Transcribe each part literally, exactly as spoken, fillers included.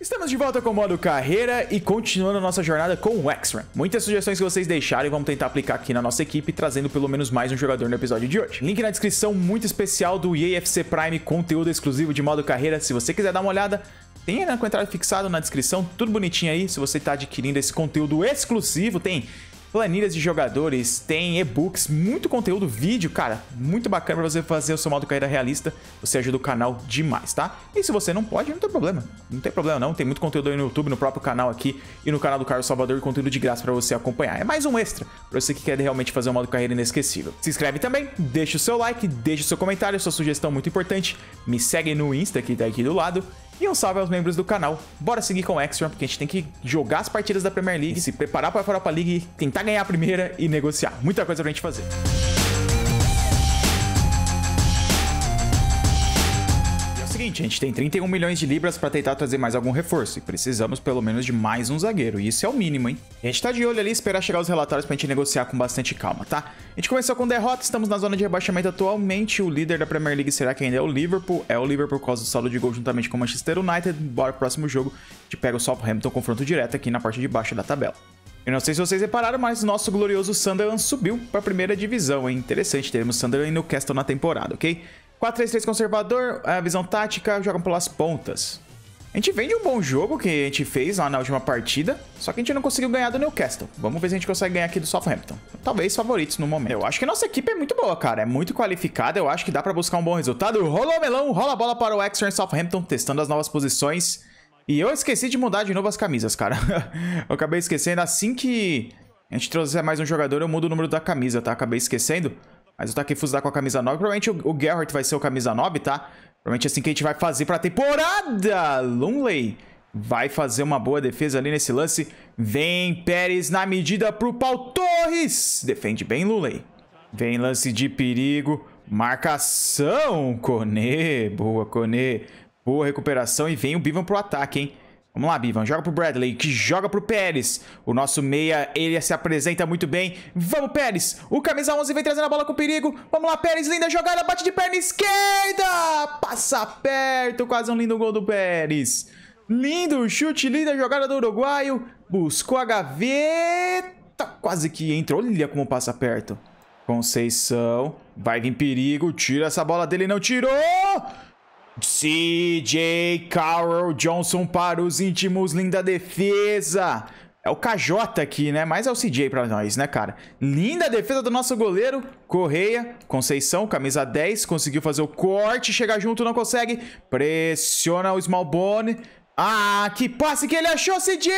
Estamos de volta com o modo carreira e continuando a nossa jornada com o Wrexham. Muitas sugestões que vocês deixaram e vamos tentar aplicar aqui na nossa equipe, trazendo pelo menos mais um jogador no episódio de hoje. Link na descrição muito especial do E A F C Prime, conteúdo exclusivo de modo carreira. Se você quiser dar uma olhada, tem a entrada fixada na descrição, tudo bonitinho aí. Se você está adquirindo esse conteúdo exclusivo, tem planilhas de jogadores, tem e-books, muito conteúdo, vídeo, cara, muito bacana pra você fazer o seu modo carreira realista, você ajuda o canal demais, tá? E se você não pode, não tem problema, não tem problema não, tem muito conteúdo aí no YouTube, no próprio canal aqui e no canal do Carlos Salvador, conteúdo de graça pra você acompanhar, é mais um extra pra você que quer realmente fazer um modo carreira inesquecível. Se inscreve também, deixa o seu like, deixa o seu comentário, sua sugestão muito importante, me segue no Insta que tá aqui do lado. E um salve aos membros do canal. Bora seguir com o Wrexham, porque a gente tem que jogar as partidas da Premier League, se preparar para a Europa League, tentar ganhar a primeira e negociar. Muita coisa pra gente fazer. E é o seguinte, a gente tem trinta e um milhões de libras para tentar trazer mais algum reforço. E precisamos pelo menos de mais um zagueiro. E isso é o mínimo, hein? E a gente tá de olho ali, esperar chegar os relatórios pra gente negociar com bastante calma, tá? A gente começou com derrota, estamos na zona de rebaixamento atualmente. O líder da Premier League será que ainda é o Liverpool. É o Liverpool por causa do saldo de gol juntamente com o Manchester United. Bora pro próximo jogo. A gente pega o Southampton, confronto direto aqui na parte de baixo da tabela. Eu não sei se vocês repararam, mas nosso glorioso Sunderland subiu para a primeira divisão, hein? Interessante, teremos Sunderland e Newcastle na temporada, ok? quatro três três conservador, a visão tática, jogam pelas pontas. A gente vem de um bom jogo que a gente fez lá na última partida, só que a gente não conseguiu ganhar do Newcastle. Vamos ver se a gente consegue ganhar aqui do Southampton. Talvez favoritos no momento. Eu acho que a nossa equipe é muito boa, cara. É muito qualificada, eu acho que dá pra buscar um bom resultado. Rolou melão, rola a bola para o Wrexham e Southampton, testando as novas posições. E eu esqueci de mudar de novo as camisas, cara. Eu acabei esquecendo. Assim que a gente trouxer mais um jogador, eu mudo o número da camisa, tá? Acabei esquecendo. Mas o Takefusa tá com a camisa nove. Provavelmente o Gerhardt vai ser o camisa nove, tá? Provavelmente assim que a gente vai fazer pra temporada. Burnley vai fazer uma boa defesa ali nesse lance. Vem Pérez na medida pro pau. Torres defende bem, Burnley. Vem lance de perigo. Marcação. Koné. Boa, Koné. Boa recuperação. E vem o Bivan pro ataque, hein? Vamos lá, Bivan. Joga pro Bradley, que joga pro Pérez. O nosso meia, ele se apresenta muito bem. Vamos, Pérez. O camisa onze vem trazendo a bola com perigo. Vamos lá, Pérez. Linda jogada. Bate de perna esquerda. Passa perto. Quase um lindo gol do Pérez. Lindo chute. Linda jogada do uruguaio. Buscou a gaveta. Quase que entra. Olha como passa perto. Conceição. Vai vir perigo. Tira essa bola dele. Não tirou. C J Carl Johnson para os íntimos, linda defesa. É o K J aqui, né? Mas é o C J para nós, né, cara? Linda defesa do nosso goleiro. Correia, Conceição, camisa dez. Conseguiu fazer o corte, chega junto, não consegue. Pressiona o Smallbone. Ah, que passe que ele achou, C J!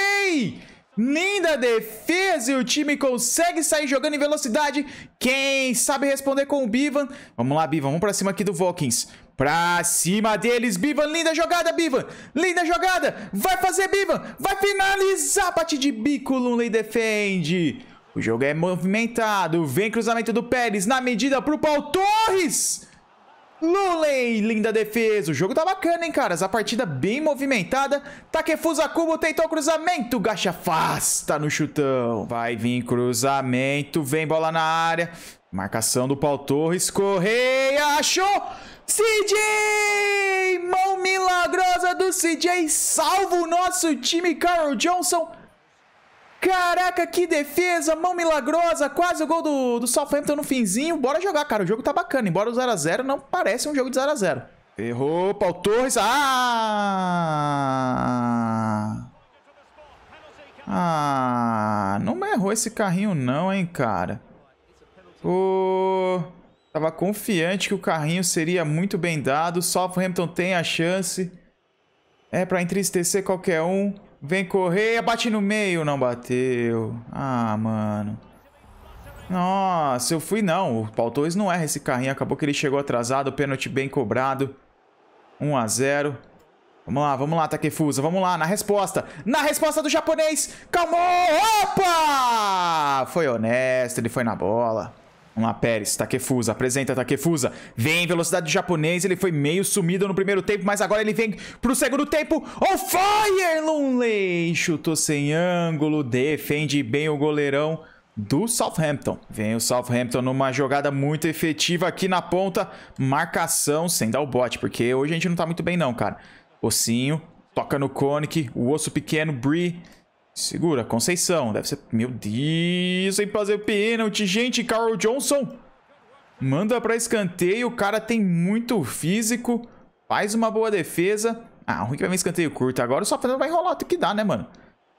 Linda defesa e o time consegue sair jogando em velocidade. Quem sabe responder com o Bivan. Vamos lá, Bivan, vamos pra cima aqui do Volkins. Pra cima deles, Bivan, linda jogada, Bivan. Linda jogada, vai fazer, Bivan. Vai finalizar, bate de bico, Lunley defende. O jogo é movimentado, vem cruzamento do Pérez. Na medida pro Paulo Torres. Lunley, linda defesa. O jogo tá bacana, hein, caras? A partida bem movimentada. Takefusa Kubo tentou cruzamento. Gacha afasta no chutão. Vai vir cruzamento. Vem bola na área. Marcação do Paulo Torres. Correia, achou. C J! Mão milagrosa do C J. Salva o nosso time, Carl Johnson. Caraca, que defesa, mão milagrosa, quase o gol do, do Southampton no finzinho. Bora jogar, cara, o jogo tá bacana, embora o zero a zero não pareça um jogo de zero a zero. Errou, Paulo Torres, ah! Ah, não me errou esse carrinho não, hein, cara. Pô, tava confiante que o carrinho seria muito bem dado, o Southampton tem a chance. É pra entristecer qualquer um. Vem Correia, bate no meio, não bateu. Ah, mano. Nossa, eu fui não. O Paulo Torres não erra esse carrinho. Acabou que ele chegou atrasado, pênalti bem cobrado. um a zero. Vamos lá, vamos lá, Takefusa. Vamos lá, na resposta. Na resposta do japonês. Calmou! Opa! Foi honesto, ele foi na bola. Vamos lá, Pérez, Takefusa, apresenta Takefusa. Vem, velocidade do japonês, ele foi meio sumido no primeiro tempo, mas agora ele vem pro segundo tempo. On fire, Lunley! Chutou sem ângulo, defende bem o goleirão do Southampton. Vem o Southampton numa jogada muito efetiva aqui na ponta. Marcação sem dar o bote, porque hoje a gente não tá muito bem não, cara. Ossinho, Toca no Koenig. O osso pequeno, Bree. Segura, Conceição. Deve ser... Meu Deus, sem fazer pênalti, gente. Carl Johnson. Manda para escanteio. O cara tem muito físico. Faz uma boa defesa. Ah, ruim que vai vir escanteio curto. Agora o Southampton vai enrolar o que dá, né, mano?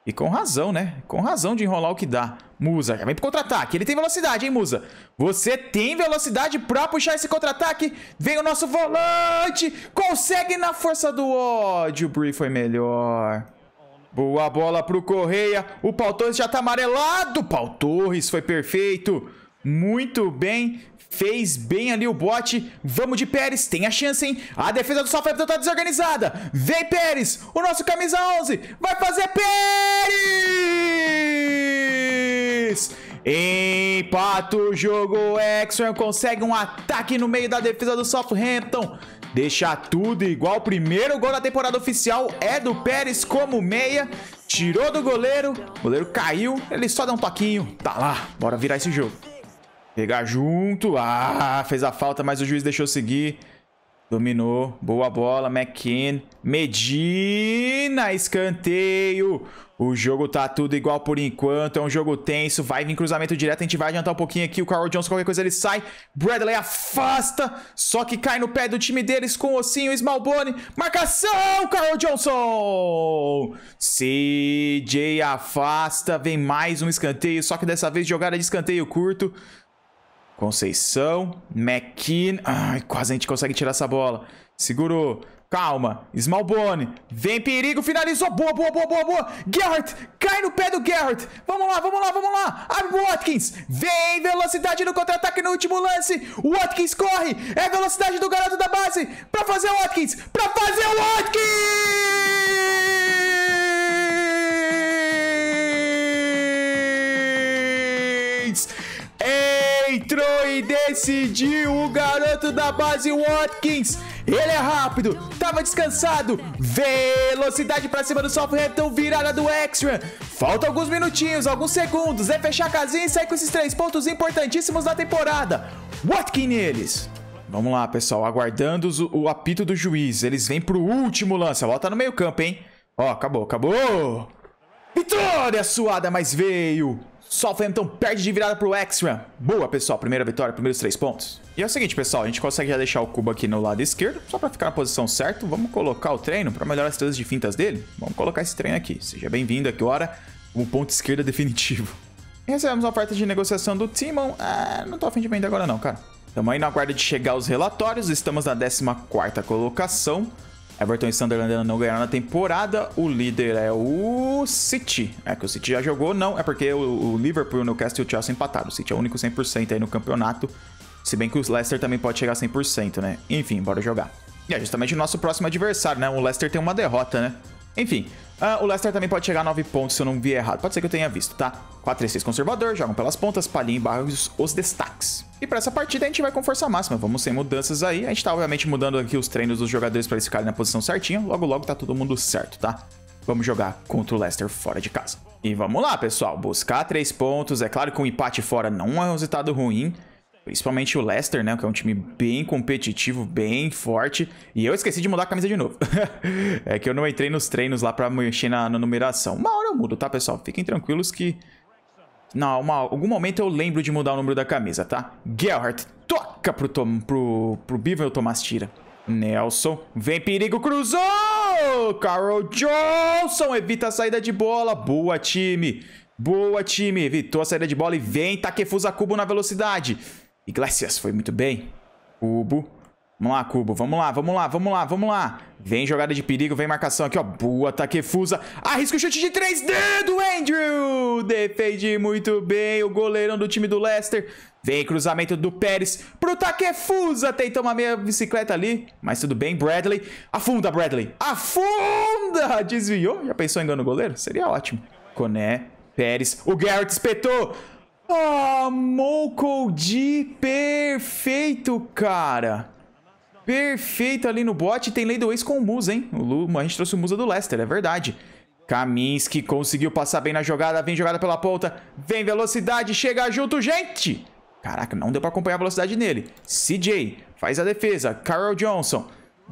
E com razão, né? Com razão de enrolar o que dá. Musa, já vem pro contra-ataque. Ele tem velocidade, hein, Musa? Você tem velocidade pra puxar esse contra-ataque. Vem o nosso volante. Consegue na força do ódio. O Bree foi melhor. Boa bola pro Correia. O Pau Torres já tá amarelado. Pau Torres foi perfeito. Muito bem. Fez bem ali o bote. Vamos de Pérez. Tem a chance, hein? A defesa do Southampton tá desorganizada. Vem, Pérez. O nosso camisa onze. Vai fazer Pérez. Empata o jogo. O Wrexham consegue um ataque no meio da defesa do Southampton. Deixa tudo igual. O primeiro gol da temporada oficial é do Pérez como meia. Tirou do goleiro. O goleiro caiu. Ele só dá um toquinho. Tá lá. Bora virar esse jogo. Pegar junto. Ah, fez a falta, mas o juiz deixou seguir. Dominou. Boa bola. McKean. Medina. Escanteio. O jogo tá tudo igual por enquanto. É um jogo tenso. Vai vir cruzamento direto. A gente vai adiantar um pouquinho aqui. O Carl Johnson, qualquer coisa, ele sai. Bradley afasta. Só que cai no pé do time deles com o ossinho. Smalbone. Marcação, Carl Johnson. C J afasta. Vem mais um escanteio. Só que dessa vez jogada de escanteio curto. Conceição, McKean. Ai, quase a gente consegue tirar essa bola. Segurou. Calma. Smalbone. Vem perigo. Finalizou. Boa, boa, boa, boa, boa. Gerhardt. Cai no pé do Gerhardt. Vamos lá, vamos lá, vamos lá. Abre o Watkins. Vem velocidade no contra-ataque no último lance. O Watkins corre. É velocidade do garoto da base. Pra fazer o Watkins. Pra fazer o Watkins. Entrou e decidiu o garoto da base, Watkins. Ele é rápido, tava descansado. Velocidade pra cima do Southampton, virada do Wrexham. Falta alguns minutinhos, alguns segundos. É fechar a casinha e sair com esses três pontos importantíssimos da temporada. Watkins neles. Vamos lá, pessoal, aguardando o apito do juiz. Eles vêm pro último lance. A bola tá no meio campo, hein? Ó, acabou, acabou. Vitória suada, mas veio. Southampton perde de virada pro Wrexham. Boa, pessoal. Primeira vitória, primeiros três pontos. E é o seguinte, pessoal. A gente consegue já deixar o Kubo aqui no lado esquerdo, só pra ficar na posição certa. Vamos colocar o treino pra melhorar as chances de fintas dele. Vamos colocar esse treino aqui. Seja bem-vindo aqui agora. O ponto esquerda definitivo. E recebemos uma oferta de negociação do Timon. Ah, não tô a fim de vender agora não, cara. Estamos aí na guarda de chegar os relatórios. Estamos na décima quarta colocação. Everton e Sunderland não ganharam na temporada. O líder é o City. É que o City já jogou, não. É porque o Liverpool, o Newcastle e o Chelsea empataram. O City é o único cem por cento aí no campeonato. Se bem que o Leicester também pode chegar a cem por cento, né? Enfim, bora jogar. E é justamente o nosso próximo adversário, né? O Leicester tem uma derrota, né? Enfim, uh, o Leicester também pode chegar a nove pontos se eu não vi errado. Pode ser que eu tenha visto, tá? quatro três seis conservador, jogam pelas pontas, Palhinha e Barros, os destaques. E pra essa partida a gente vai com força máxima, vamos sem mudanças aí. A gente tá obviamente mudando aqui os treinos dos jogadores pra eles ficarem na posição certinha. Logo, logo tá todo mundo certo, tá? Vamos jogar contra o Leicester fora de casa. E vamos lá, pessoal, buscar três pontos. É claro que um empate fora não é um resultado ruim. Principalmente o Leicester, né? Que é um time bem competitivo, bem forte. E eu esqueci de mudar a camisa de novo. É que eu não entrei nos treinos lá pra mexer na, na numeração. Uma hora eu mudo, tá, pessoal? Fiquem tranquilos que... Não, uma, algum momento eu lembro de mudar o número da camisa, tá? Gerhardt toca pro, Tom, pro, pro Bivel, Tomás tira. Nelson, vem perigo, cruzou! Carl Johnson evita a saída de bola. Boa, time! Boa, time! Evitou a saída de bola e vem Takefusa Kubo na velocidade. Iglesias foi muito bem. Kubo. Vamos lá, Kubo. Vamos lá, vamos lá, vamos lá, vamos lá. Vem jogada de perigo, vem marcação aqui, ó. Boa, Takefusa. Arrisca o chute de três dedos, Andrew. Defende muito bem o goleirão do time do Leicester. Vem cruzamento do Pérez pro Takefusa. Tentou uma meia bicicleta ali, mas tudo bem, Bradley. Afunda, Bradley. Afunda! Desviou. Já pensou em enganar o goleiro? Seria ótimo. Coné, Pérez. O Gerhardt espetou. Ah, oh, Mokoudi, perfeito, cara. Perfeito ali no bote. Tem lei do ex com o Musa, hein? O Lu, a gente trouxe o Musa do Leicester, é verdade. Kaminski conseguiu passar bem na jogada. Vem jogada pela ponta. Vem velocidade, chega junto, gente. Caraca, não deu pra acompanhar a velocidade nele. C J, faz a defesa. Carl Johnson.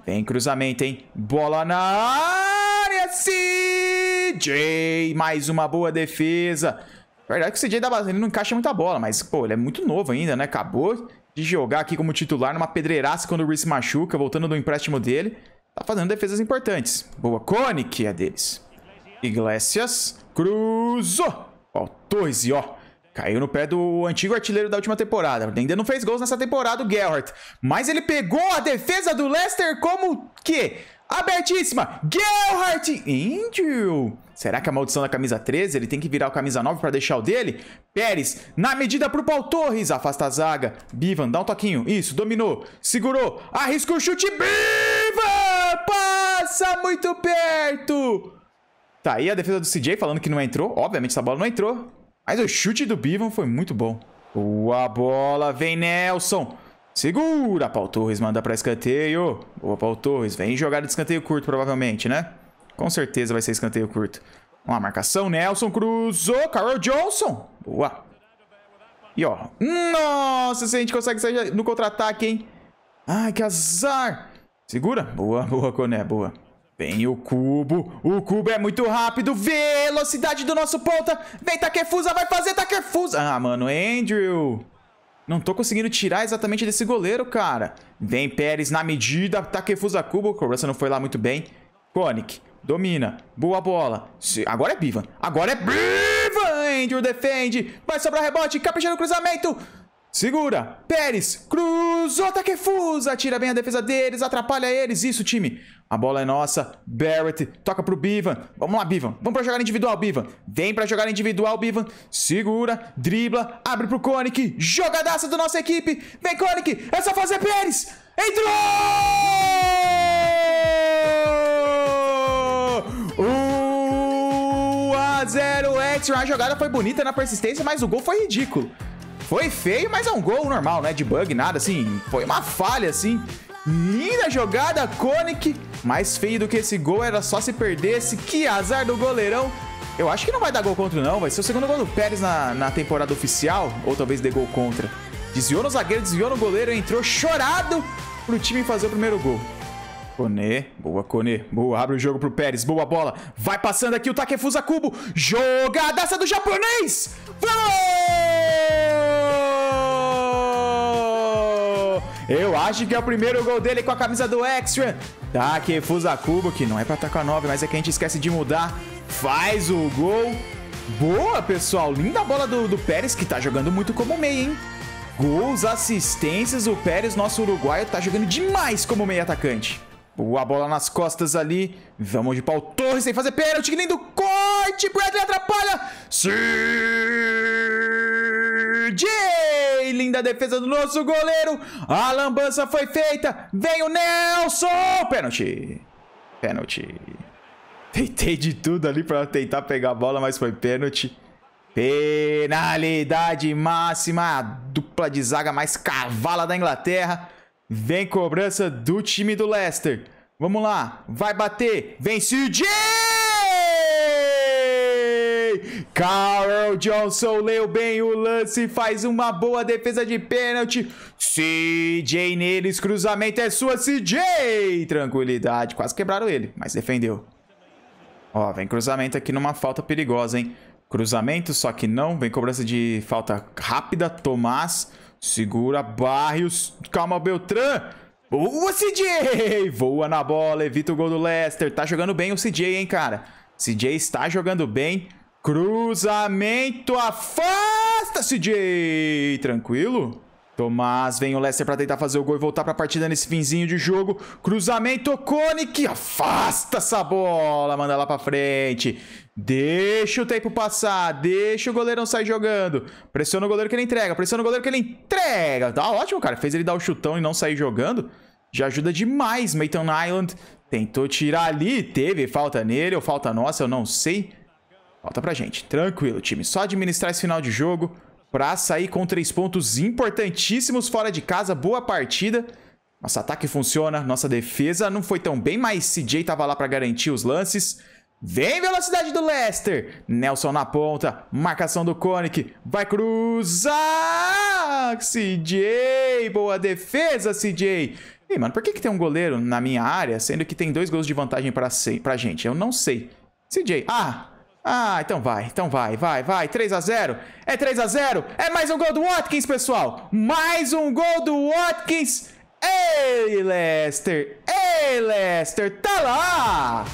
Vem cruzamento, hein? Bola na área. C J, mais uma boa defesa. Na verdade que o C J da base, ele não encaixa muita bola, mas, pô, ele é muito novo ainda, né? Acabou de jogar aqui como titular numa pedreiraça quando o Reece machuca, voltando do empréstimo dele. Tá fazendo defesas importantes. Boa, Cone, que é deles. Iglesias, cruzou. Ó, Torres, ó. Caiu no pé do antigo artilheiro da última temporada. Ainda não fez gols nessa temporada, o Gerhardt. Mas ele pegou a defesa do Leicester como que? Abertíssima. Gerhardt. Índio. Será que a maldição da camisa treze? Ele tem que virar o camisa nove para deixar o dele? Pérez. Na medida pro Paulo Torres. Afasta a zaga. Bivan. Dá um toquinho. Isso. Dominou. Segurou. Arrisca o chute. Bivan. Passa muito perto. Tá aí a defesa do C J falando que não entrou. Obviamente essa bola não entrou. Mas o chute do Bivan foi muito bom. Boa bola, vem Nelson. Segura, Paulo Torres, manda pra escanteio. Boa, Paulo Torres, vem jogada de escanteio curto, provavelmente, né? Com certeza vai ser escanteio curto. Uma marcação, Nelson, cruzou, Carl Johnson. Boa. E ó, nossa, se a gente consegue sair no contra-ataque, hein? Ai, que azar. Segura, boa, boa, Coné, boa. Vem o Kubo. O Kubo é muito rápido. Velocidade do nosso ponta. Vem, Takefusa. Vai fazer, Takefusa. Ah, mano, Andrew. Não tô conseguindo tirar exatamente desse goleiro, cara. Vem, Pérez na medida. Takefusa, Kubo. O cobrança não foi lá muito bem. Konik. Domina. Boa bola. Agora é Bivan. Agora é Bivan. Andrew defende. Vai sobrar rebote. Capricha no cruzamento. Segura. Pérez. Cruzou. Takefusa. Tira bem a defesa deles. Atrapalha eles. Isso, time. A bola é nossa. Barrett. Toca pro Bivan. Vamos lá, Bivan. Vamos pra jogada individual, Bivan. Vem pra jogada individual, Bivan. Segura. Dribla. Abre pro Konik. Jogadaça da nossa equipe. Vem, Konik. É só fazer, Pérez. Entrou! um a zero. Extra. A jogada foi bonita na persistência, mas o gol foi ridículo. Foi feio, mas é um gol normal, né? De bug, nada, assim. Foi uma falha, assim. Linda jogada, Konik. Mais feio do que esse gol era só se perdesse. Que azar do goleirão. Eu acho que não vai dar gol contra, não. Vai ser o segundo gol do Pérez na, na temporada oficial. Ou talvez dê gol contra. Desviou no zagueiro, desviou no goleiro. Entrou chorado pro time fazer o primeiro gol. Koné, boa Koné, boa, abre o jogo pro Pérez, boa bola, vai passando aqui o Takefusa Kubo, jogadaça do japonês, vamos! Eu acho que é o primeiro gol dele com a camisa do Extra, Takefusa Kubo, que não é pra atacar nove, mas é que a gente esquece de mudar, faz o gol, boa pessoal, linda bola do, do Pérez, que tá jogando muito como meia, hein? Gols, assistências, o Pérez, nosso uruguaio, tá jogando demais como meia atacante. Boa bola nas costas ali. Vamos de Paulo Torres sem fazer pênalti. Que lindo corte. Bradley atrapalha. C J. Linda defesa do nosso goleiro. A lambança foi feita. Vem o Nelson. Pênalti. Pênalti. Tentei de tudo ali pra tentar pegar a bola, mas foi pênalti. Penalidade máxima. A dupla de zaga mais cavala da Inglaterra. Vem cobrança do time do Leicester. Vamos lá. Vai bater. Vem C J! Carl Johnson leu bem o lance. Faz uma boa defesa de pênalti. C J neles. Cruzamento é sua, C J! Tranquilidade. Quase quebraram ele, mas defendeu. Ó, vem cruzamento aqui numa falta perigosa, hein? Cruzamento, só que não. Vem cobrança de falta rápida. Tomás... Segura, Barrios. Calma, Beltrán. Boa, C J. Voa na bola, evita o gol do Leicester. Tá jogando bem o C J, hein, cara. C J está jogando bem. Cruzamento, afasta, C J. Tranquilo. Tomás, vem o Leicester pra tentar fazer o gol e voltar pra partida nesse finzinho de jogo. Cruzamento, Konik. Afasta essa bola, manda lá pra frente. Deixa o tempo passar, deixa o goleirão sair jogando. Pressiona o goleiro que ele entrega, pressiona o goleiro que ele entrega. Tá ótimo, cara. Fez ele dar o chutão e não sair jogando. Já ajuda demais, Maitland Niland. Tentou tirar ali, teve falta nele ou falta nossa, eu não sei. Falta pra gente. Tranquilo, time. Só administrar esse final de jogo pra sair com três pontos importantíssimos fora de casa. Boa partida. Nosso ataque funciona, nossa defesa não foi tão bem, mas C J tava lá pra garantir os lances. Vem velocidade do Leicester. Nelson na ponta. Marcação do Konik. Vai cruzar. C J. Boa defesa, C J. Ei, mano, por que que tem um goleiro na minha área, sendo que tem dois gols de vantagem pra, ser, pra gente? Eu não sei. C J, ah! Ah, então vai, então vai, vai, vai. três a zero, é três a zero, é mais um gol do Watkins, pessoal. Mais um gol do Watkins. Ei, Leicester, ei, Leicester, tá lá.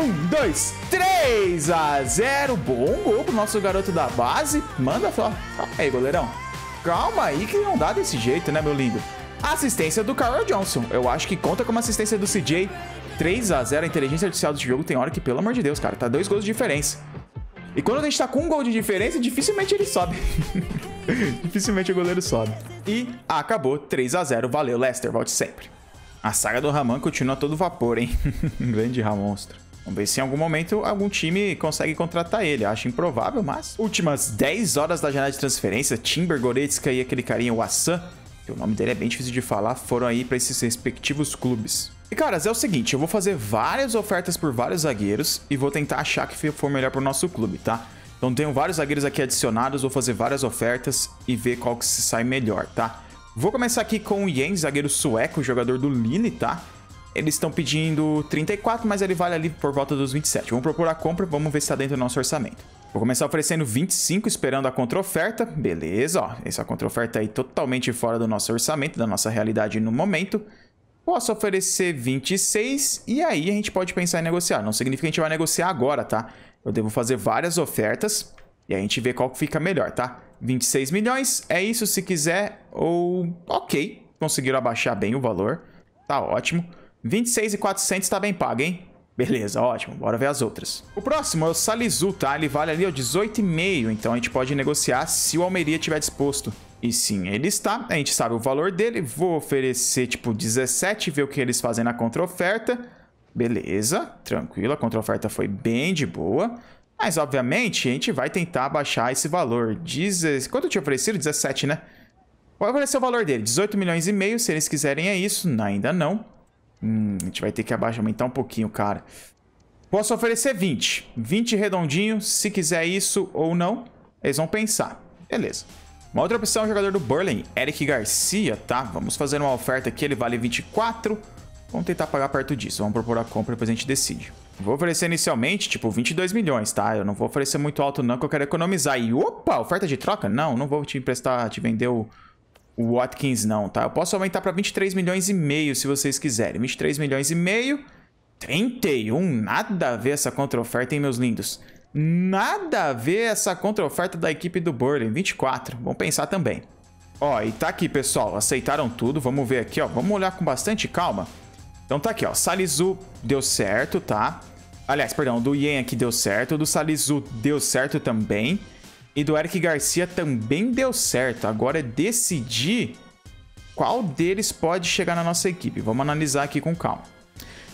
um, dois, três a zero. Bom gol pro nosso garoto da base. Manda só. Calma aí, goleirão. Calma aí que não dá desse jeito, né, meu lindo? Assistência do Carl Johnson. Eu acho que conta como assistência do C J. três a zero, a inteligência artificial desse jogo tem hora que, pelo amor de Deus, cara, tá dois gols de diferença. E quando a gente tá com um gol de diferença, dificilmente ele sobe. Dificilmente o goleiro sobe. E acabou, três a zero, valeu, Leicester, volte sempre. A saga do Ramon continua a todo vapor, hein? Grande Ramonstro. Vamos ver se em algum momento algum time consegue contratar ele. Acho improvável, mas... Últimas dez horas da janela de transferência, Timber, Goretzka e aquele carinha, o Assan, que o nome dele é bem difícil de falar, foram aí pra esses respectivos clubes. E, caras, é o seguinte, eu vou fazer várias ofertas por vários zagueiros e vou tentar achar que for melhor pro nosso clube, tá? Então, tenho vários zagueiros aqui adicionados, vou fazer várias ofertas e ver qual que se sai melhor, tá? Vou começar aqui com o Jens, zagueiro sueco, jogador do Lille, tá? Eles estão pedindo trinta e quatro, mas ele vale ali por volta dos vinte e sete. Vamos procurar a compra, vamos ver se tá dentro do nosso orçamento. Vou começar oferecendo vinte e cinco, esperando a contra-oferta. Beleza, ó, essa contra-oferta aí totalmente fora do nosso orçamento, da nossa realidade no momento. Posso oferecer vinte e seis e aí a gente pode pensar em negociar. Não significa que a gente vai negociar agora, tá? Eu devo fazer várias ofertas e a gente vê qual que fica melhor, tá? vinte e seis milhões, é isso se quiser ou... Ok, conseguiram abaixar bem o valor, tá ótimo. vinte e seis e quatrocentos tá bem pago, hein? Beleza, ótimo, bora ver as outras. O próximo é o Salisu, tá? Ele vale ali, ó, dezoito e meio, então a gente pode negociar se o Almería estiver disposto. E sim, ele está, a gente sabe o valor dele, vou oferecer tipo dezessete, ver o que eles fazem na contra-oferta. Beleza, tranquilo, a contra-oferta foi bem de boa. Mas obviamente a gente vai tentar baixar esse valor. Dez... Quanto eu te oferecido? dezessete, né? Vou oferecer o valor dele, dezoito milhões e meio, se eles quiserem é isso, ainda não. Hum, a gente vai ter que abaixar, aumentar um pouquinho, cara. Posso oferecer vinte, vinte redondinho, se quiser isso ou não, eles vão pensar, beleza. Uma outra opção é o jogador do Burnley, Eric Garcia, tá? Vamos fazer uma oferta aqui, ele vale vinte e quatro. Vamos tentar pagar perto disso, vamos propor a compra e depois a gente decide. Vou oferecer inicialmente, tipo, vinte e dois milhões, tá? Eu não vou oferecer muito alto não, que eu quero economizar. E opa, oferta de troca? Não, não vou te emprestar, te vender o, o Watkins não, tá? Eu posso aumentar pra vinte e três milhões e meio se vocês quiserem. vinte e três milhões e meio, trinta e um, nada a ver essa contra-oferta, hein, meus lindos? Nada a ver essa contra-oferta da equipe do Burnley, vinte e quatro, vamos pensar também. Ó, e tá aqui, pessoal, aceitaram tudo, vamos ver aqui, ó, vamos olhar com bastante calma. Então tá aqui, ó, Salisu deu certo, tá? Aliás, perdão, do Yen aqui deu certo, do Salisu deu certo também, e do Eric Garcia também deu certo. Agora é decidir qual deles pode chegar na nossa equipe, vamos analisar aqui com calma.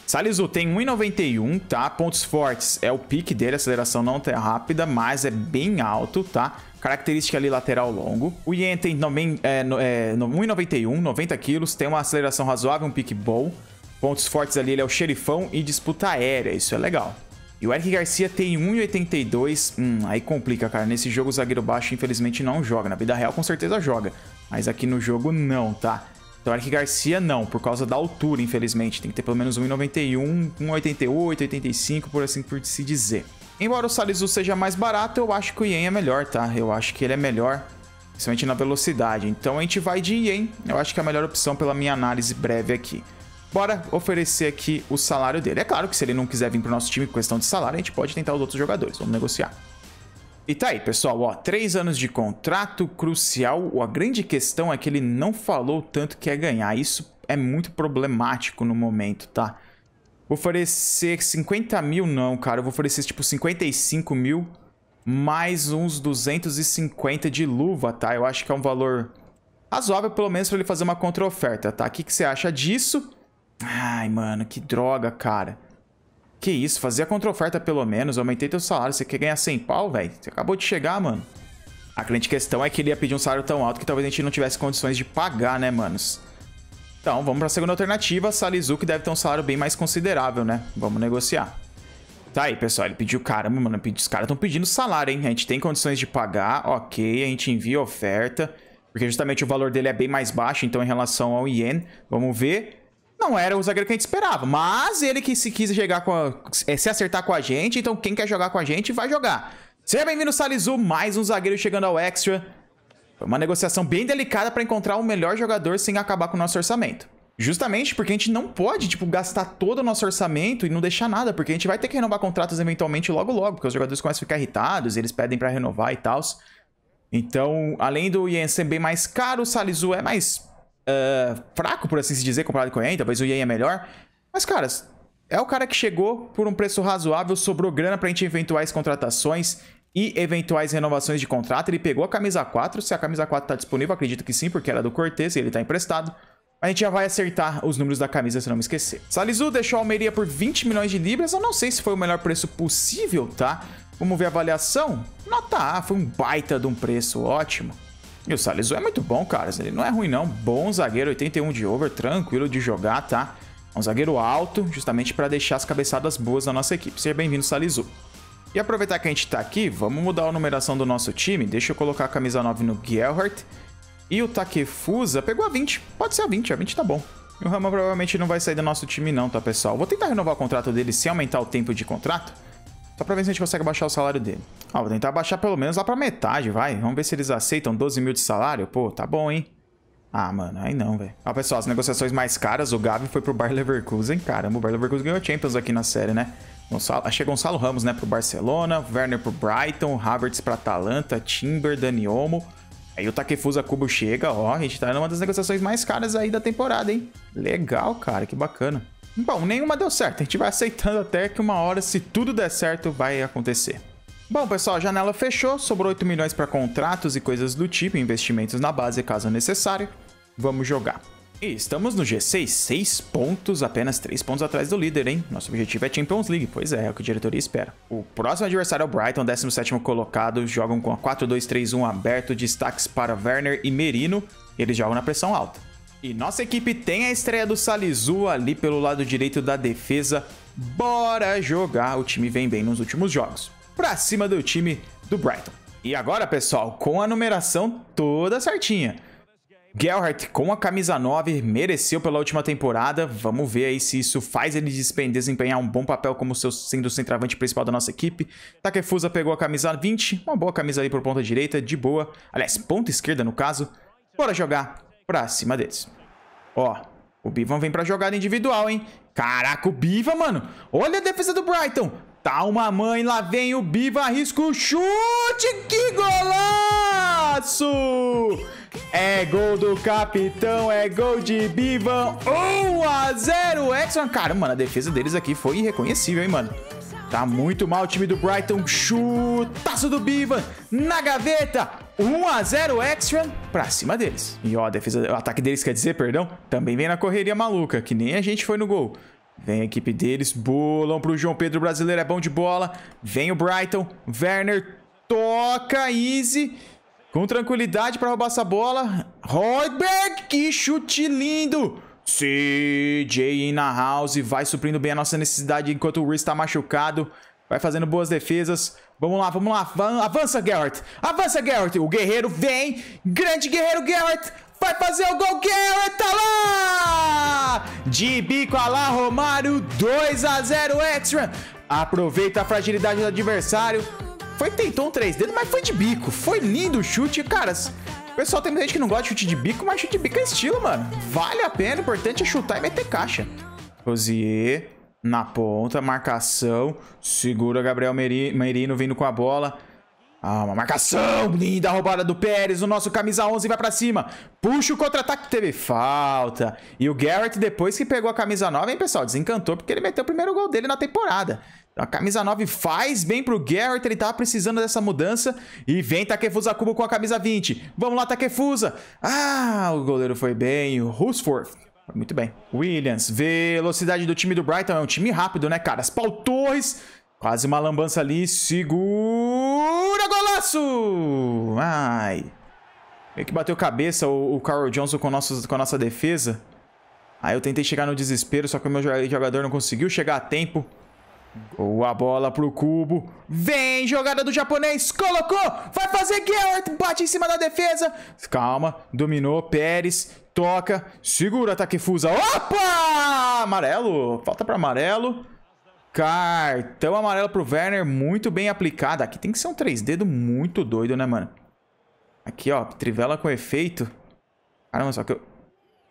Salisu tem um vírgula noventa e um, tá? Pontos fortes é o pique dele, a aceleração não é rápida, mas é bem alto, tá? Característica ali lateral longo. O Yen tem é, é, um vírgula noventa e um, noventa quilos, tem uma aceleração razoável, um pique bom. Pontos fortes ali, ele é o xerifão e disputa aérea, isso é legal. E o Eric Garcia tem um vírgula oitenta e dois, hum, aí complica, cara. Nesse jogo o zagueiro baixo infelizmente não joga, na vida real com certeza joga, mas aqui no jogo não, tá? Então, Eric Garcia não, por causa da altura, infelizmente. Tem que ter pelo menos um vírgula noventa e um, um vírgula oitenta e oito, oitenta e cinco, por assim por se dizer. Embora o Salisu seja mais barato, eu acho que o Yen é melhor, tá? Eu acho que ele é melhor, principalmente na velocidade. Então, a gente vai de Yen. Eu acho que é a melhor opção pela minha análise breve aqui. Bora oferecer aqui o salário dele. É claro que se ele não quiser vir pro nosso time por questão de salário, a gente pode tentar os outros jogadores. Vamos negociar. E tá aí, pessoal, ó, três anos de contrato crucial. A grande questão é que ele não falou o tanto que é ganhar. Isso é muito problemático no momento, tá? Vou oferecer cinquenta mil, não, cara. Eu vou oferecer, tipo, cinquenta e cinco mil mais uns duzentos e cinquenta de luva, tá? Eu acho que é um valor razoável, pelo menos, pra ele fazer uma contra-oferta, tá? O que que você acha disso? Ai, mano, que droga, cara. Que isso, fazia contra-oferta pelo menos, aumentei teu salário, você quer ganhar cem pau, velho? Você acabou de chegar, mano. A grande questão é que ele ia pedir um salário tão alto que talvez a gente não tivesse condições de pagar, né, manos? Então, vamos pra segunda alternativa, Salisu, que deve ter um salário bem mais considerável, né? Vamos negociar. Tá aí, pessoal, ele pediu, caramba, mano, os caras estão pedindo salário, hein? A gente tem condições de pagar, ok, a gente envia oferta, porque justamente o valor dele é bem mais baixo, então, em relação ao Yen, vamos ver... não era o zagueiro que a gente esperava, mas ele que se quis jogar com a, se acertar com a gente, então quem quer jogar com a gente vai jogar. Seja bem-vindo, Salisu, mais um zagueiro chegando ao Extra. Foi uma negociação bem delicada para encontrar o melhor jogador sem acabar com o nosso orçamento. Justamente porque a gente não pode, tipo, gastar todo o nosso orçamento e não deixar nada, porque a gente vai ter que renovar contratos eventualmente logo logo, porque os jogadores começam a ficar irritados, eles pedem pra renovar e tal. Então, além do Jens ser bem mais caro, o Salisu é mais uh, fraco, por assim se dizer, comparado com o Jens, talvez o Jens é melhor. Mas, cara, é o cara que chegou por um preço razoável, sobrou grana pra gente eventuais contratações e eventuais renovações de contrato. Ele pegou a camisa quatro, se a camisa quatro tá disponível, acredito que sim, porque era do Cortez e ele tá emprestado. A gente já vai acertar os números da camisa, se não me esquecer. Salisu deixou a Almería por vinte milhões de libras. Eu não sei se foi o melhor preço possível, tá? Vamos ver a avaliação. Nota A, foi um baita de um preço, ótimo. E o Salisu é muito bom, cara. Ele não é ruim, não. Bom zagueiro, oitenta e um de over, tranquilo de jogar, tá? Um zagueiro alto, justamente para deixar as cabeçadas boas da nossa equipe. Seja bem-vindo, Salisu. E aproveitar que a gente tá aqui, vamos mudar a numeração do nosso time. Deixa eu colocar a camisa nove no Gerhardt. E o Takefusa pegou a vinte. Pode ser a vinte, a vinte tá bom. E o Rama provavelmente não vai sair do nosso time não, tá, pessoal? Vou tentar renovar o contrato dele sem aumentar o tempo de contrato. Só pra ver se a gente consegue baixar o salário dele. Ah, vou tentar baixar pelo menos lá pra metade, vai. Vamos ver se eles aceitam doze mil de salário. Pô, tá bom, hein? Ah, mano, aí não, velho. Ah, pessoal, as negociações mais caras, o Gavi foi pro Bayer Leverkusen. Caramba, o Bayer Leverkusen ganhou a Champions aqui na série, né? Gonçalo... Achei Gonçalo Ramos, né, pro Barcelona. Werner pro Brighton. Havertz pra Atalanta. Timber, Dani Olmo. Aí o Takefusa Kubo chega, ó, a gente tá numa das negociações mais caras aí da temporada, hein? Legal, cara, que bacana. Bom, nenhuma deu certo, a gente vai aceitando até que uma hora, se tudo der certo, vai acontecer. Bom, pessoal, a janela fechou, sobrou oito milhões pra contratos e coisas do tipo, investimentos na base, caso necessário. Vamos jogar. E estamos no G seis, seis pontos, apenas três pontos atrás do líder, hein? Nosso objetivo é Champions League, pois é, é o que a diretoria espera. O próximo adversário é o Brighton, décimo sétimo colocado, jogam com a quatro dois três um aberto, destaques para Werner e Merino, eles jogam na pressão alta. E nossa equipe tem a estreia do Salisu ali pelo lado direito da defesa, bora jogar, o time vem bem nos últimos jogos. Pra cima do time do Brighton. E agora, pessoal, com a numeração toda certinha. Gerhardt com a camisa nove, mereceu pela última temporada, vamos ver aí se isso faz ele desempenhar um bom papel como seu, sendo o centroavante principal da nossa equipe. Takefusa pegou a camisa vinte, uma boa camisa ali por ponta direita, de boa, aliás, ponta esquerda no caso, bora jogar pra cima deles. Ó, o Bivan vem pra jogada individual, hein, caraca o Bivan, mano, olha a defesa do Brighton, tá uma mãe, lá vem o Bivan, arrisca o chute, que golaço! É gol do capitão, é gol de Bivan, um a zero, Exxon. Caramba, mano, a defesa deles aqui foi irreconhecível, hein, mano. Tá muito mal o time do Brighton, chutaço do Bivan, na gaveta, um a zero, Exxon, pra cima deles. E ó, a defesa, o ataque deles, quer dizer, perdão, também vem na correria maluca, que nem a gente foi no gol. Vem a equipe deles, bolam pro João Pedro, brasileiro é bom de bola, vem o Brighton, Werner, toca, easy... Com tranquilidade para roubar essa bola. Royberg, que chute lindo. C J in a house. Vai suprindo bem a nossa necessidade enquanto o Rhys está machucado. Vai fazendo boas defesas. Vamos lá, vamos lá. Avança, Gerhardt. Avança, Gerhardt. O guerreiro vem. Grande guerreiro, Gerhardt. Vai fazer o gol, Gerhardt. Tá lá. De bico a lá, Romário. dois a zero, Extra. Aproveita a fragilidade do adversário. Foi, tentou um três dedos, mas foi de bico. Foi lindo o chute, cara. O pessoal tem gente que não gosta de chute de bico, mas chute de bico é estilo, mano. Vale a pena, o importante é chutar e meter caixa. Rosier na ponta, marcação. Segura Gabriel Merino vindo com a bola. Ah, uma marcação linda, a roubada do Pérez. O nosso camisa onze vai pra cima. Puxa o contra-ataque, teve falta. E o Gerhardt, depois que pegou a camisa nove, hein, pessoal, desencantou porque ele meteu o primeiro gol dele na temporada. A camisa nove faz bem pro Gerhardt, ele tava precisando dessa mudança. E vem Takefusa Kubo com a camisa vinte. Vamos lá, Takefusa. Ah, o goleiro foi bem. O Husforth foi muito bem. Williams, velocidade do time do Brighton. É um time rápido, né, cara? Paul Torres, quase uma lambança ali. Segura, golaço! Ai. Meio que bateu cabeça o, o Carl Johnson com, nossos, com a nossa defesa. Aí eu tentei chegar no desespero, só que o meu jogador não conseguiu chegar a tempo. Boa bola pro Kubo. Vem, jogada do japonês. Colocou, vai fazer Gerhardt. Bate em cima da defesa. Calma, dominou, Pérez. Toca, segura, Takefusa. Opa! Amarelo, falta para amarelo. Cartão amarelo pro Werner, muito bem aplicado. Aqui tem que ser um três dedos muito doido, né, mano? Aqui, ó, trivela com efeito. Caramba, só que eu...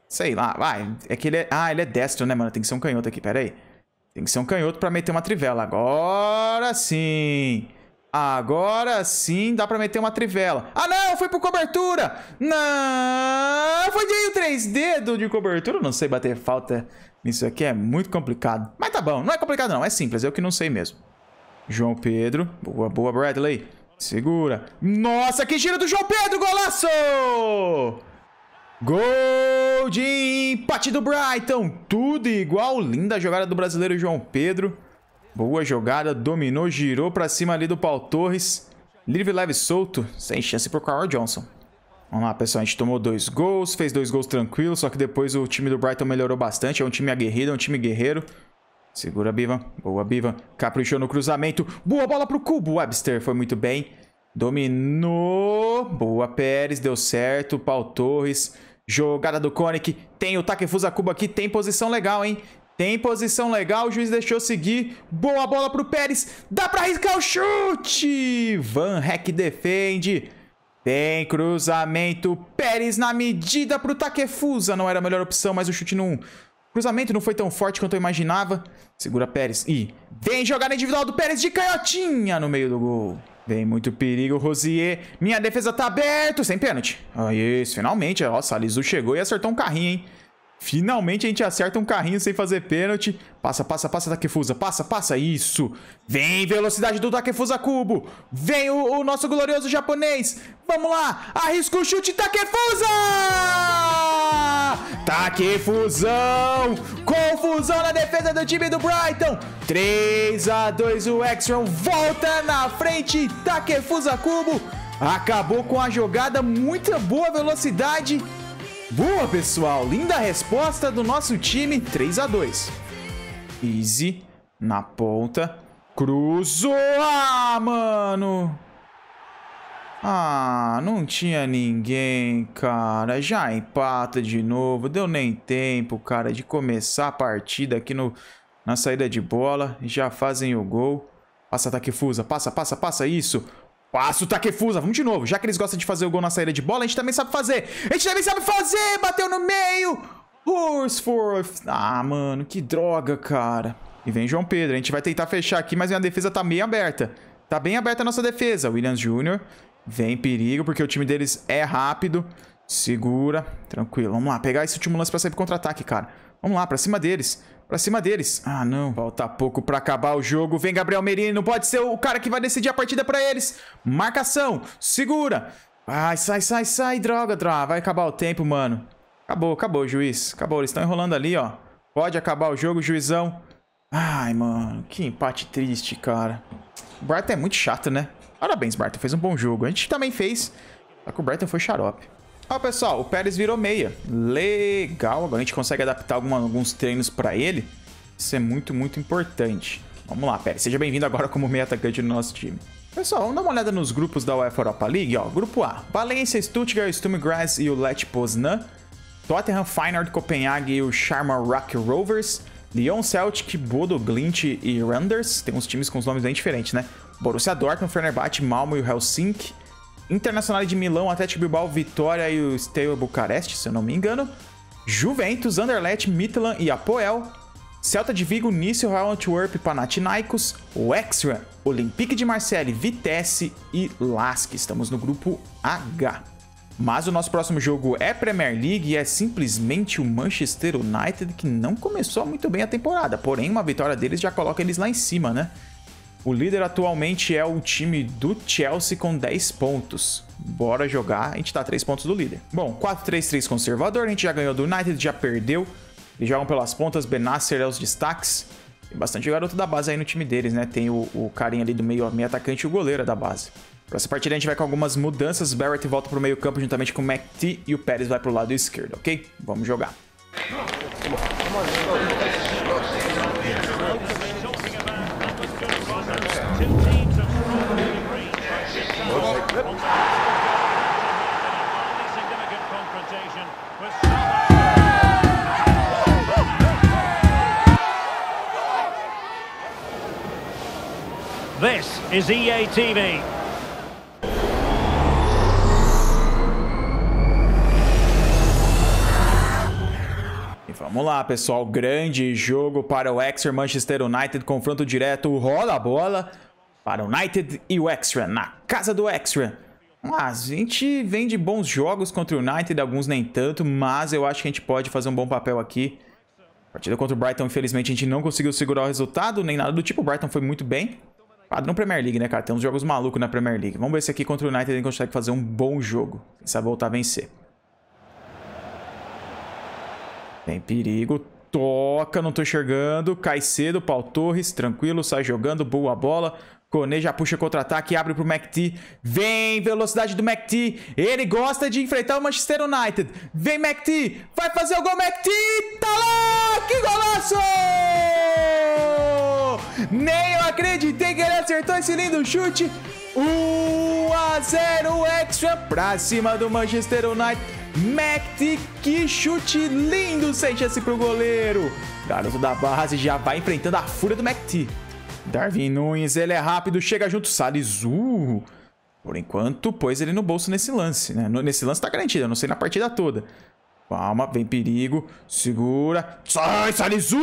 Sei lá, vai. É que ele é... Ah, ele é destro, né, mano? Tem que ser um canhoto aqui, pera aí. Tem que ser um canhoto pra meter uma trivela. Agora sim. Agora sim dá pra meter uma trivela. Ah, não! Foi por cobertura! Não! Foi de três dedos de cobertura. Não sei bater falta nisso aqui. É muito complicado. Mas tá bom. Não é complicado, não. É simples. Eu que não sei mesmo. João Pedro. Boa, boa, Bradley. Segura. Nossa, que giro do João Pedro! Golaço! Gol de empate do Brighton. Tudo igual. Linda jogada do brasileiro João Pedro. Boa jogada, dominou, girou pra cima ali do Paulo Torres. Livre, leve, solto, sem chance pro Carl Johnson. Vamos lá, pessoal, a gente tomou dois gols, fez dois gols tranquilo, só que depois o time do Brighton melhorou bastante. É um time aguerrido, é um time guerreiro. Segura, Bivan. Boa, Bivan. Caprichou no cruzamento. Boa bola pro Kubo. Webster foi muito bem. Dominou. Boa, Pérez. Deu certo. Paulo Torres. Jogada do Koenig. Tem o Takefusa Kubo aqui. Tem posição legal, hein? Tem posição legal, o juiz deixou seguir. Boa bola pro Pérez. Dá pra arriscar o chute. Van Heck defende. Tem cruzamento. Pérez na medida pro Takefusa. Não era a melhor opção, mas o chute não... Cruzamento não foi tão forte quanto eu imaginava. Segura Pérez. E vem jogada individual do Pérez de canhotinha no meio do gol. Vem muito perigo, Rosier. Minha defesa tá aberta. Sem pênalti. Ah, isso, finalmente. Nossa, a Salisu chegou e acertou um carrinho, hein? Finalmente a gente acerta um carrinho sem fazer pênalti. Passa, passa, passa, Takefusa. Passa, passa. Isso. Vem velocidade do Takefusa Kubo. Vem o, o nosso glorioso japonês. Vamos lá. Arrisca o chute, Takefusa! Takefusão! Confusão na defesa do time do Brighton. três a dois. O Wrexham volta na frente. Takefusa Kubo. Acabou com a jogada. Muita boa velocidade. Boa, pessoal. Linda resposta do nosso time. três a dois. Easy. Na ponta. Cruzou. Ah, mano. Ah, não tinha ninguém, cara. Já empata de novo. Deu nem tempo, cara, de começar a partida aqui no, na saída de bola. Já fazem o gol. Passa, Takefusa. Passa, passa, passa. Isso. Passa o Takefusa, vamos de novo. Já que eles gostam de fazer o gol na saída de bola, a gente também sabe fazer. A gente também sabe fazer, bateu no meio. Horsforth. Ah, mano, que droga, cara. E vem João Pedro, a gente vai tentar fechar aqui, mas minha defesa tá meio aberta. Tá bem aberta a nossa defesa. Williams Júnior vem em perigo, porque o time deles é rápido. Segura, tranquilo. Vamos lá, pegar esse último lance pra sair pro contra-ataque, cara. Vamos lá, pra cima deles. Pra cima deles. Ah, não. Falta pouco pra acabar o jogo. Vem Gabriel Merino. Pode ser o cara que vai decidir a partida pra eles. Marcação. Segura. Vai, sai, sai, sai. Droga, droga. Vai acabar o tempo, mano. Acabou, acabou, juiz. Acabou. Eles estão enrolando ali, ó. Pode acabar o jogo, juizão. Ai, mano. Que empate triste, cara. O Brighton é muito chato, né? Parabéns, Brighton. Fez um bom jogo. A gente também fez. Só que o Brighton foi xarope. Ó, oh, pessoal, o Pérez virou meia. Legal, agora a gente consegue adaptar alguma, alguns treinos pra ele. Isso é muito, muito importante. Vamos lá, Pérez, seja bem-vindo agora como meia atacante no nosso time. Pessoal, vamos dar uma olhada nos grupos da UEFA Europa League, ó. Grupo A, Valencia, Stuttgart, Sturm Graz e o Lech Poznan. Tottenham, Feyenoord, Copenhague e o Sharma Rock Rovers. Lyon, Celtic, Bodo Glint e Randers. Tem uns times com os nomes bem diferentes, né? Borussia Dortmund, Fenerbahçe, Malmo e o Helsinki. Internacional de Milão, Atlético Bilbao, Vitória e o Steaua Bucareste, se eu não me engano. Juventus, Anderlecht, Midtjylland e Apoel. Celta de Vigo, Nice, Royal Antwerp, Panathinaikos, Wrexham, Olympique de Marseille, Vitesse e Lask. Estamos no grupo H. Mas o nosso próximo jogo é Premier League e é simplesmente o Manchester United, que não começou muito bem a temporada. Porém, uma vitória deles já coloca eles lá em cima, né? O líder atualmente é o time do Chelsea com dez pontos. Bora jogar, a gente tá a três pontos do líder. Bom, quatro três três conservador, a gente já ganhou do United, já perdeu. Eles jogam pelas pontas, Benasser é os destaques. Tem bastante garoto da base aí no time deles, né? Tem o, o carinha ali do meio, meio atacante e o goleiro da base. Pra essa partida a gente vai com algumas mudanças. Barrett volta pro meio campo juntamente com o McTee e o Pérez vai pro lado esquerdo, ok? Vamos jogar. is E A T V. E vamos lá, pessoal. Grande jogo para o Wrexham, Manchester United. Confronto direto, rola a bola para o United e o Wrexham na casa do Wrexham. A gente vem de bons jogos contra o United, alguns nem tanto, mas eu acho que a gente pode fazer um bom papel aqui. Partida contra o Brighton, infelizmente, a gente não conseguiu segurar o resultado, nem nada do tipo. O Brighton foi muito bem. Padrão Premier League, né, cara? Tem uns jogos malucos na Premier League. Vamos ver se aqui contra o United a gente consegue fazer um bom jogo. Quem sabe voltar a vencer. Tem perigo. Toca, não tô enxergando. Cai cedo, Pau Torres, tranquilo, sai jogando, boa bola. Kone já puxa contra-ataque, abre pro McTee. Vem, velocidade do McTee. Ele gosta de enfrentar o Manchester United. Vem, McTee. Vai fazer o gol, McTee. Tá lá! Que golaço! Nem eu acreditei que ele acertou esse lindo chute. um a zero extra pra cima do Manchester United. McTee, que chute lindo, sem chance pro goleiro. Garoto da base já vai enfrentando a fúria do McTee. Darwin Núñez, ele é rápido, chega junto, Salisu, por enquanto, pôs ele no bolso nesse lance, né? Nesse lance tá garantido, eu não sei na partida toda. Calma, vem perigo, segura, sai, Salisu!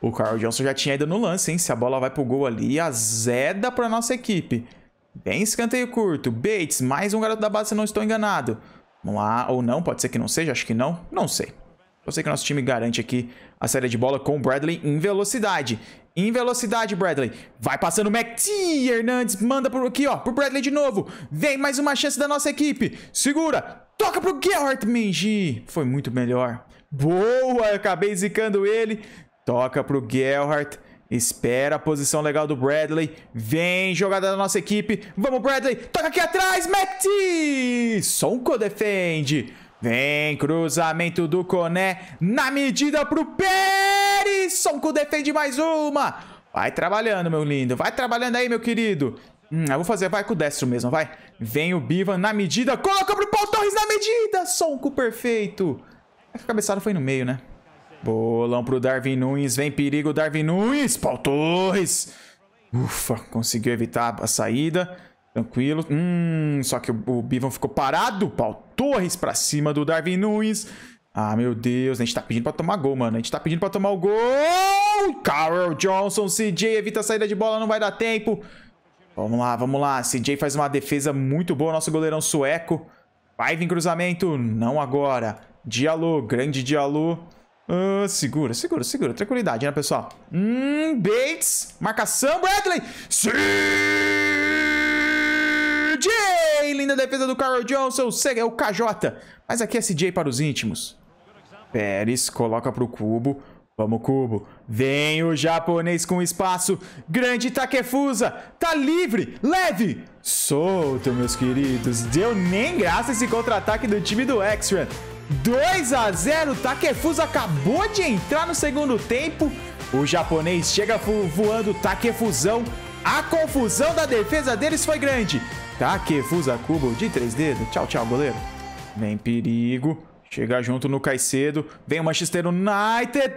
O Carl Johnson já tinha ido no lance, hein? Se a bola vai pro gol ali, azeda pra nossa equipe. Bem escanteio curto, Bates, mais um garoto da base, se não estou enganado. Vamos lá, ou não, pode ser que não seja, acho que não, não sei. Eu sei que nosso time garante aqui a saída de bola com o Bradley em velocidade. Em velocidade, Bradley. Vai passando o McTee. Hernandes manda por aqui, ó, pro Bradley de novo. Vem mais uma chance da nossa equipe. Segura. Toca pro Gerhardt, Mengi. Foi muito melhor. Boa, eu acabei zicando ele. Toca pro Gerhardt. Espera a posição legal do Bradley. Vem, jogada da nossa equipe. Vamos, Bradley. Toca aqui atrás, McTee. Sonko defende. Vem, cruzamento do Koné, na medida pro Pérez, Sonko defende mais uma, vai trabalhando, meu lindo, vai trabalhando aí, meu querido, hum, eu vou fazer, vai com o destro mesmo, vai, vem o Bivan na medida, coloca pro Pau Torres na medida, Sonko perfeito, a cabeçada foi no meio, né, bolão pro Darwin Núñez, vem perigo, Darwin Núñez, Pau Torres, ufa, conseguiu evitar a saída, tranquilo, hum, só que o Bivan ficou parado, Pau Torres pra cima do Darwin Núñez. Ah, meu Deus, a gente tá pedindo pra tomar gol, mano, a gente tá pedindo pra tomar o gol, Carl Johnson, C J evita a saída de bola, não vai dar tempo, vamos lá, vamos lá, C J faz uma defesa muito boa, nosso goleirão sueco, vai vir cruzamento, não agora, Diallo, grande Diallo, ah, segura, segura, segura, tranquilidade, né, pessoal, hum, Bates, marcação, Bradley, sim! C J, linda defesa do Carl Johnson, é o K J, mas aqui é C J para os íntimos. Pérez coloca para o Kubo, vamos Kubo, vem o japonês com espaço, grande Takefusa, tá livre, leve, solto meus queridos, deu nem graça esse contra-ataque do time do Wrexham. dois a zero, Takefusa acabou de entrar no segundo tempo, o japonês chega voando, Takefusão, a confusão da defesa deles foi grande. Takefusa Kubo de três dedos. Tchau, tchau, goleiro. Vem perigo. Chega junto no Caicedo. Vem o Manchester United.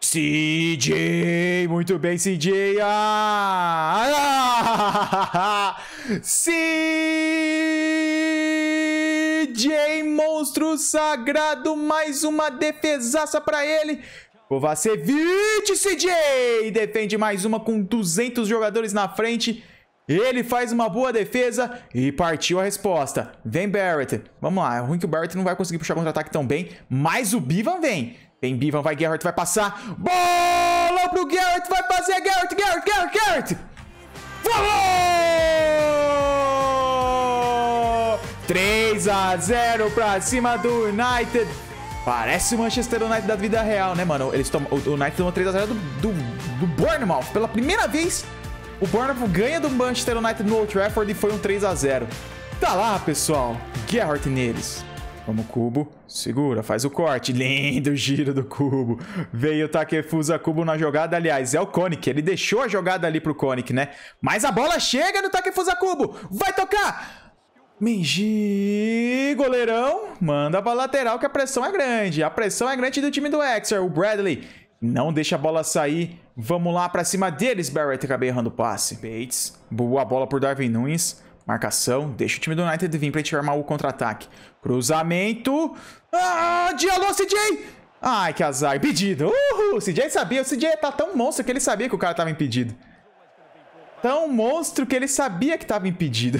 C J. Muito bem, C J. Ah! C J, monstro sagrado. Mais uma defesaça pra ele. Kovacevic, C J. Defende mais uma com duzentos jogadores na frente. Ele faz uma boa defesa e partiu a resposta. Vem Barrett. Vamos lá. É ruim que o Barrett não vai conseguir puxar contra-ataque tão bem. Mas o Bivan vem. Vem Bivan, vai Gerhardt, vai passar. Bola pro Gerhardt, vai fazer Gerhardt, Gerhardt, Gerhardt, Gerhardt. Falou! três a zero pra cima do United. Parece o Manchester United da vida real, né, mano? Eles tomam, o United tomou três a zero do, do, do Bournemouth. Pela primeira vez... O Bournemouth ganha do Manchester United no Old Trafford e foi um três a zero. Tá lá, pessoal. Gerhardt neles. Vamos, Kubo. Segura, faz o corte. Lindo giro do Kubo. Veio o Takefusa Kubo na jogada. Aliás, é o Konik. Ele deixou a jogada ali pro Konik, né? Mas a bola chega no Takefusa Kubo. Vai tocar! Mengi, goleirão. Manda pra lateral que a pressão é grande. A pressão é grande do time do Wrexham. O Bradley... Não deixa a bola sair. Vamos lá pra cima deles, Barrett. Acabei errando o passe. Bates. Boa bola por Darwin Núñez. Marcação. Deixa o time do United vir pra gente armar o contra-ataque. Cruzamento. Ah, Diallo, C J! Ai, que azar. Impedido. Uhul. O C J sabia. O C J tá tão monstro que ele sabia que o cara tava impedido. Tão monstro que ele sabia que tava impedido.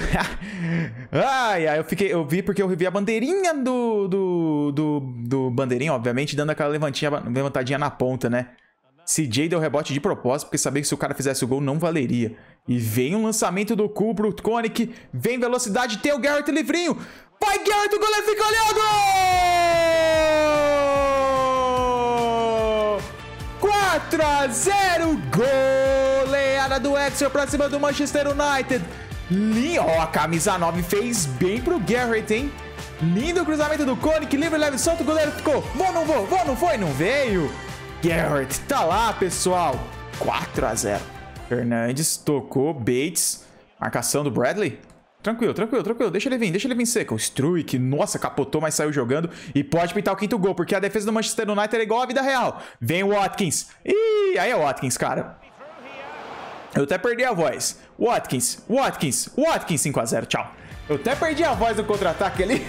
Ai, ai, eu, fiquei, eu vi porque eu revi a bandeirinha do, do, do, do bandeirinho, obviamente, dando aquela levantinha, levantadinha na ponta, né? C J deu rebote de propósito, porque sabia que se o cara fizesse o gol, não valeria. E vem um lançamento do Kubo pro Koenig, vem velocidade, tem o Gerhardt livrinho. Vai, Gerhardt, o goleiro fica olhando! quatro a zero, gol! Goleada do Wrexham pra cima do Manchester United. Li... Ó, oh, a camisa nove fez bem pro Gerhardt, hein? Lindo cruzamento do Koenig, livre, leve, solta, o goleiro ficou. Vou, não vou, vou, não foi, não veio. Gerhardt tá lá, pessoal. quatro a zero. Fernandes tocou, Bates. Marcação do Bradley. Tranquilo, tranquilo, tranquilo. Deixa ele vir, deixa ele vir seco. Struik, nossa, capotou, mas saiu jogando. E pode pintar o quinto gol, porque a defesa do Manchester United é igual à vida real. Vem o Watkins. Ih, aí é o Watkins, cara. Eu até perdi a voz. Watkins, Watkins, Watkins, cinco a zero, tchau. Eu até perdi a voz do contra-ataque ali.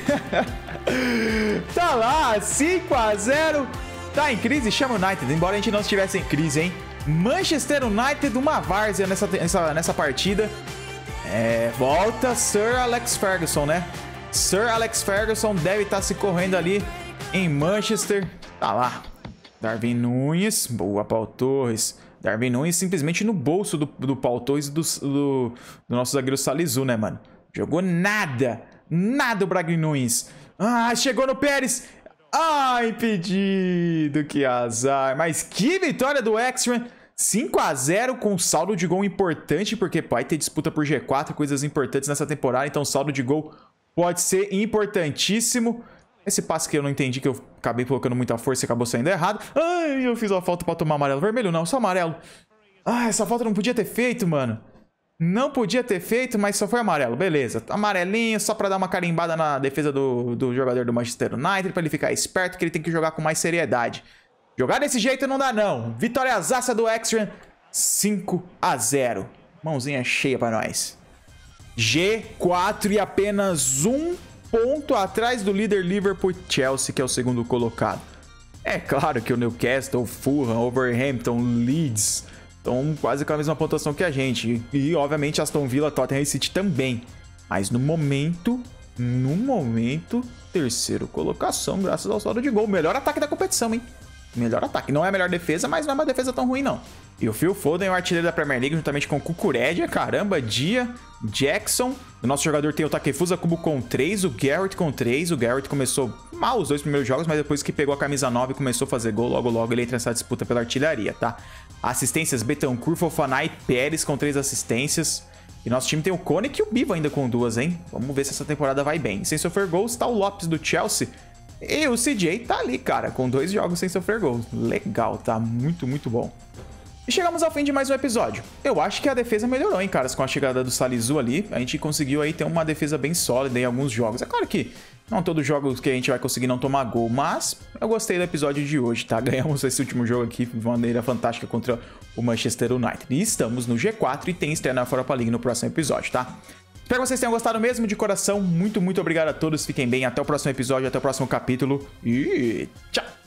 Tá lá, cinco a zero. Tá em crise, chama o United. Embora a gente não estivesse em crise, hein? Manchester United, uma várzea nessa, nessa, nessa partida. É, volta Sir Alex Ferguson, né? Sir Alex Ferguson deve estar se correndo ali em Manchester. Tá lá. Darwin Núñez, boa, Paulo Torres. Darwin Núñez simplesmente no bolso do, do Paulo Torres e do, do, do nosso zagueiro Salisu, né, mano? Jogou nada. Nada o Darwin Núñez. Ah, chegou no Pérez. Ah, impedido. Que azar. Mas que vitória do Wrexham. cinco a zero com saldo de gol importante, porque vai ter disputa por G quatro, coisas importantes nessa temporada. Então, saldo de gol pode ser importantíssimo. Esse passe que eu não entendi, que eu acabei colocando muita força e acabou saindo errado. Ai, eu fiz uma falta pra tomar amarelo. Vermelho não, só amarelo. Ah, essa falta não podia ter feito, mano. Não podia ter feito, mas só foi amarelo. Beleza, amarelinho, só pra dar uma carimbada na defesa do, do jogador do Manchester United, pra ele ficar esperto, que ele tem que jogar com mais seriedade. Jogar desse jeito não dá, não. Vitória zaça do Wrexham, cinco a zero. Mãozinha cheia pra nós. G quatro e apenas um... ponto atrás do líder Liverpool e Chelsea, que é o segundo colocado. É claro que o Newcastle, Fulham, Wolverhampton, Leeds estão quase com a mesma pontuação que a gente. E, obviamente, Aston Villa, Tottenham e City também. Mas, no momento, no momento, terceiro colocação, graças ao saldo de gol. Melhor ataque da competição, hein? Melhor ataque. Não é a melhor defesa, mas não é uma defesa tão ruim, não. E o Phil Foden, o artilheiro da Premier League, juntamente com o Cucuredia, caramba, Dia, Jackson. O nosso jogador tem o Takefusa Kubo com três, o Gerhardt com três. O Gerhardt começou mal os dois primeiros jogos, mas depois que pegou a camisa nove e começou a fazer gol, logo logo ele entra nessa disputa pela artilharia, tá? Assistências, Betancur, Fofaná e Pérez com três assistências. E nosso time tem o Koenig e o Biva ainda com duas, hein? Vamos ver se essa temporada vai bem. Sem sofrer gols, tá o Lopes do Chelsea. E o C J tá ali, cara, com dois jogos sem sofrer gols. Legal, tá? Muito, muito bom. E chegamos ao fim de mais um episódio. Eu acho que a defesa melhorou, hein, caras? Com a chegada do Salisu ali, a gente conseguiu aí ter uma defesa bem sólida em alguns jogos. É claro que não todos os jogos que a gente vai conseguir não tomar gol, mas eu gostei do episódio de hoje, tá? Ganhamos esse último jogo aqui de maneira fantástica contra o Manchester United. E estamos no G quatro e tem estreia na Europa League no próximo episódio, tá? Espero que vocês tenham gostado mesmo, de coração. Muito, muito obrigado a todos. Fiquem bem. Até o próximo episódio, até o próximo capítulo. E tchau!